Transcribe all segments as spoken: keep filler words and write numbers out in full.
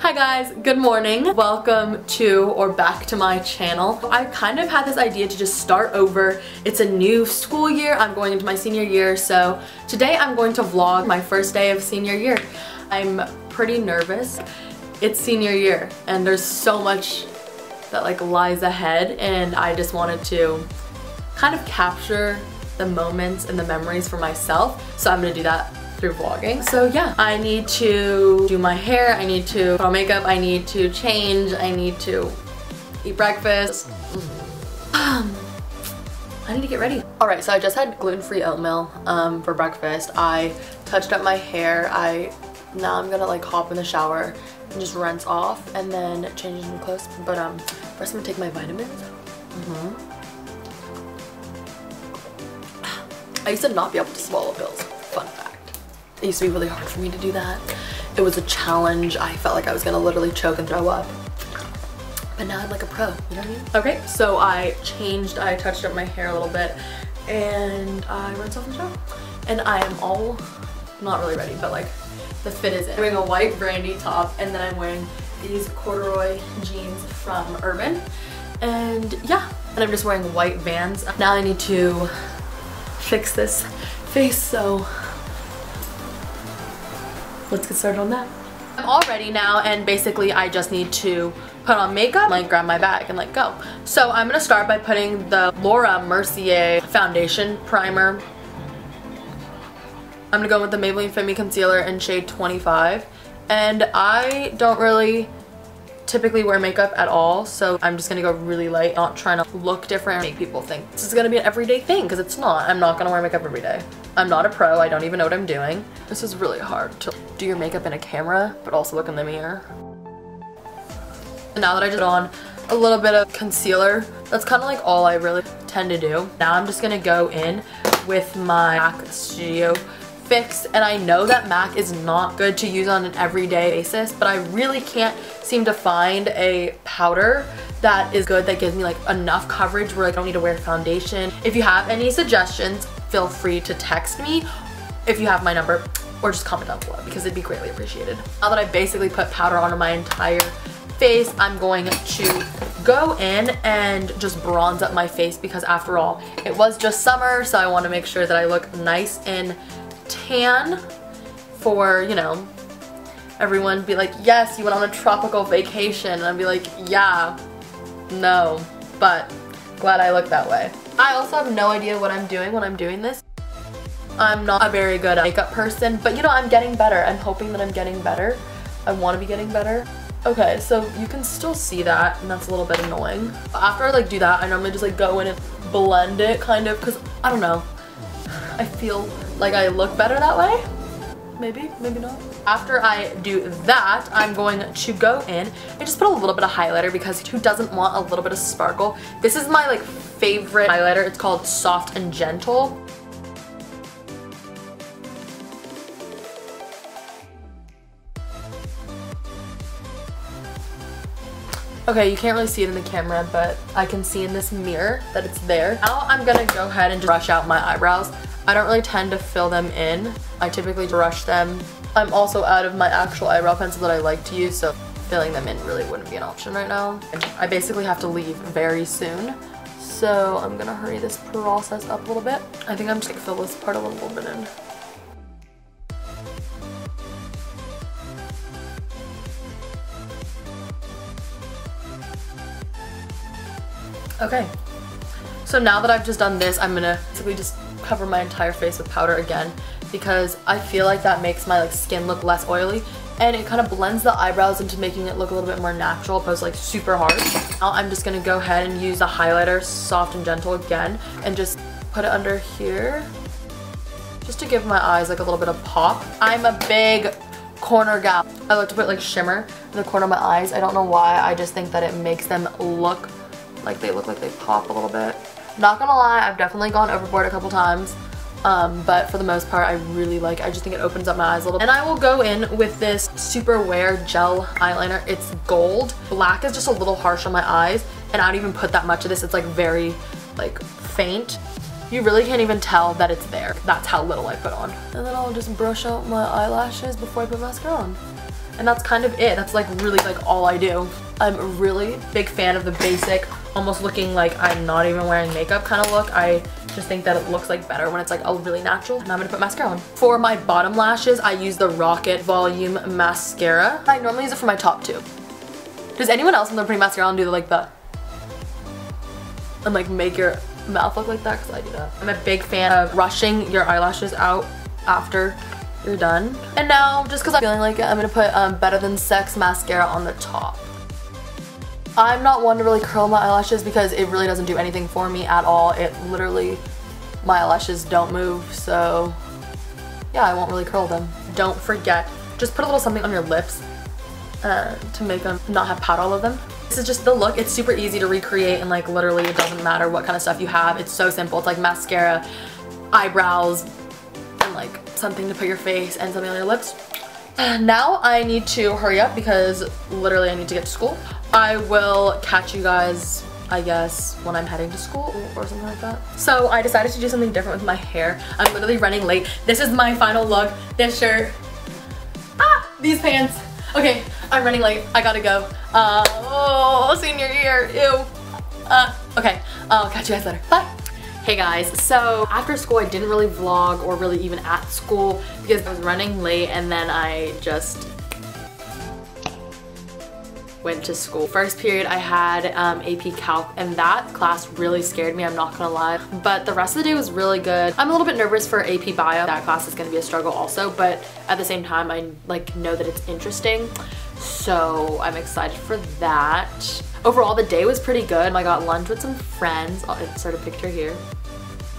Hi guys, good morning. Welcome to or back to my channel. I kind of had this idea to just start over. It's a new school year. I'm going into my senior year, so today I'm going to vlog my first day of senior year. I'm pretty nervous. It's senior year and there's so much that like lies ahead, and I just wanted to kind of capture the moments and the memories for myself, so I'm gonna do that through vlogging. So yeah, I need to do my hair, I need to put on makeup, I need to change, I need to eat breakfast. Um, I need to get ready. Alright, so I just had gluten-free oatmeal um, for breakfast. I touched up my hair. I now I'm gonna like hop in the shower and just rinse off and then change into clothes. But um, first I'm gonna take my vitamins. Mm-hmm. I used to not be able to swallow pills. Fun fact. It used to be really hard for me to do that. It was a challenge. I felt like I was gonna literally choke and throw up. But now I'm like a pro, you know what I mean? Okay, so I changed, I touched up my hair a little bit, and I rinsed off the shower. And I am all, not really ready, but like the fit is in. I'm wearing a white brandy top, and then I'm wearing these corduroy jeans from Urban. And yeah, and I'm just wearing white Vans. Now I need to fix this face, so let's get started on that. I'm all ready now, and basically I just need to put on makeup, like grab my bag and like go. So I'm gonna start by putting the Laura Mercier foundation primer. I'm gonna go with the Maybelline Fit Me concealer in shade twenty-five. And I don't really typically wear makeup at all, so I'm just gonna go really light, not trying to look different, make people think this is gonna be an everyday thing, because it's not. I'm not gonna wear makeup every day. I'm not a pro, I don't even know what I'm doing. This is really hard to do your makeup in a camera, but also look in the mirror. And now that I just put on a little bit of concealer, that's kind of like all I really tend to do. Now I'm just gonna go in with my M A C Studio Fix, and I know that M A C is not good to use on an everyday basis, but I really can't seem to find a powder that is good, that gives me like enough coverage where like I don't need to wear foundation. If you have any suggestions, feel free to text me if you have my number, or just comment down below, because it'd be greatly appreciated. Now that I basically put powder onto my entire face, I'm going to go in and just bronze up my face, because after all, it was just summer, so I want to make sure that I look nice and tan for, you know, everyone be like, yes, you went on a tropical vacation, and I'd be like, yeah, no, but glad I look that way. I also have no idea what I'm doing when I'm doing this. I'm not a very good makeup person, but you know, I'm getting better. I'm hoping that I'm getting better. I want to be getting better. Okay, so you can still see that, and that's a little bit annoying. After I like do that, I normally just like go in and blend it kind of, because I don't know, I feel like I look better that way. Maybe, maybe not. After I do that, I'm going to go in and just put a little bit of highlighter, because who doesn't want a little bit of sparkle? This is my like favorite highlighter. It's called Soft and Gentle. Okay, you can't really see it in the camera, but I can see in this mirror that it's there. Now I'm gonna go ahead and just brush out my eyebrows. I don't really tend to fill them in. I typically brush them. I'm also out of my actual eyebrow pencil that I like to use, so filling them in really wouldn't be an option right now. I basically have to leave very soon, so I'm gonna hurry this process up a little bit. I think I'm just gonna fill this part a little bit in. Okay, so now that I've just done this, I'm gonna basically just cover my entire face with powder again, because I feel like that makes my like skin look less oily, and it kind of blends the eyebrows into making it look a little bit more natural, opposed to like super hard. Now I'm just gonna go ahead and use the highlighter Soft and Gentle again and just put it under here, just to give my eyes like a little bit of pop. I'm a big corner gal. I like to put like shimmer in the corner of my eyes. I don't know why, I just think that it makes them look like they look like they pop a little bit. Not gonna lie, I've definitely gone overboard a couple times, um, but for the most part, I really like, I just think it opens up my eyes a little bit. And I will go in with this Super Wear Gel Eyeliner. It's gold. Black is just a little harsh on my eyes, and I don't even put that much of this. It's like very, like, faint. You really can't even tell that it's there. That's how little I put on. And then I'll just brush out my eyelashes before I put mascara on. And that's kind of it. That's like really like all I do. I'm a really big fan of the basic, almost looking like I'm not even wearing makeup kind of look. I just think that it looks like better when it's like a really natural, and I'm gonna put mascara on. For my bottom lashes, I use the Rocket Volume Mascara. I normally use it for my top two. Does anyone else when they're putting mascara on do like that? And like make your mouth look like that, because I do that. I'm a big fan of brushing your eyelashes out after you're done. And now, just because I'm feeling like it, I'm gonna put um, Better Than Sex mascara on the top. I'm not one to really curl my eyelashes because it really doesn't do anything for me at all. It literally, my eyelashes don't move, so yeah, I won't really curl them. Don't forget, just put a little something on your lips uh, to make them not have powder all over them. This is just the look. It's super easy to recreate, and like literally it doesn't matter what kind of stuff you have. It's so simple. It's like mascara, eyebrows, and like something to put your face and something on your lips. Now I need to hurry up because literally I need to get to school. I will catch you guys, I guess, when I'm heading to school or something like that. So I decided to do something different with my hair. I'm literally running late. This is my final look. This shirt. Ah! These pants. Okay, I'm running late. I gotta go. Uh, oh, senior year. Ew. Uh, okay, I'll catch you guys later. Bye! Hey guys, so after school I didn't really vlog or really even at school because I was running late, and then I just went to school. First period I had um, A P Calc, and that class really scared me, I'm not gonna lie, but the rest of the day was really good. I'm a little bit nervous for A P Bio. That class is gonna be a struggle also, but at the same time I like know that it's interesting, so I'm excited for that. Overall, the day was pretty good. I got lunch with some friends. I'll insert a picture here.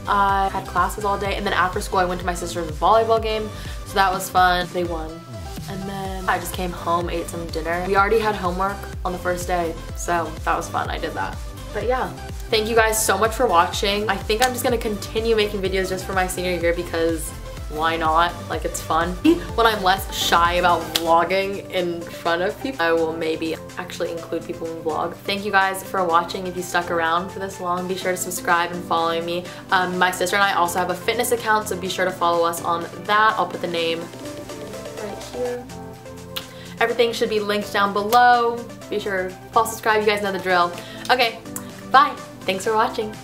I had classes all day, and then after school I went to my sister's volleyball game, so that was fun. They won. And then I just came home, ate some dinner. We already had homework on the first day, so that was fun. I did that. But yeah, thank you guys so much for watching. I think I'm just gonna continue making videos just for my senior year because why not? Like, it's fun. When I'm less shy about vlogging in front of people, I will maybe actually include people in the vlog. Thank you guys for watching. If you stuck around for this long, be sure to subscribe and follow me. Um, my sister and I also have a fitness account, so be sure to follow us on that. I'll put the name right here. Everything should be linked down below. Be sure to follow, subscribe. You guys know the drill. Okay, bye. Thanks for watching.